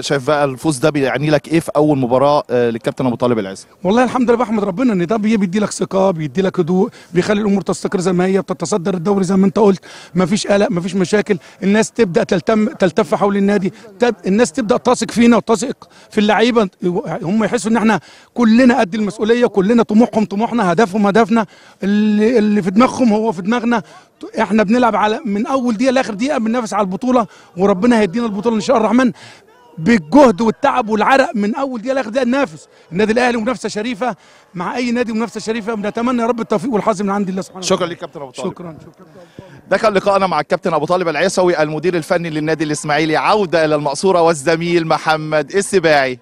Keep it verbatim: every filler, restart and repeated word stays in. شايف بقى الفوز ده بيعني لك ايه في اول مباراه للكابتن ابو طالب العيسوي؟ والله الحمد لله بحمد ربنا ان ده بيدي لك ثقه، بيدي لك هدوء، بيخلي الامور تستقر زي ما هي، بتتصدر الدوري زي ما انت قلت، مفيش قلق مفيش مشاكل، الناس تبدا تلتم تلتف حول النادي، تب... الناس تبدا تثق فينا وتثق في اللعيبه، هم يحسوا ان احنا كلنا قد المسؤوليه، كلنا طموحهم طموحنا، هدفهم هدفنا، اللي, اللي في دماغهم هو في دماغنا، احنا بنلعب على من اول دقيقه لاخر دقيقه، بننافس على البطوله وربنا هيدينا البطوله ان شاء الله الرحمن، بالجهد والتعب والعرق من اول دقيقه لاخر دقيقه ننافس. النادي الاهلي منافسه شريفه مع اي نادي، منافسه شريفه، بنتمنى يا رب التوفيق والحظ من عند الله سبحانه وتعالى. شكرا لك كابتن ابو طالب. شكرا. ده كان لقائنا مع الكابتن ابو طالب العيسوي المدير الفني للنادي الاسماعيلي، عوده الى المقصوره والزميل محمد السباعي.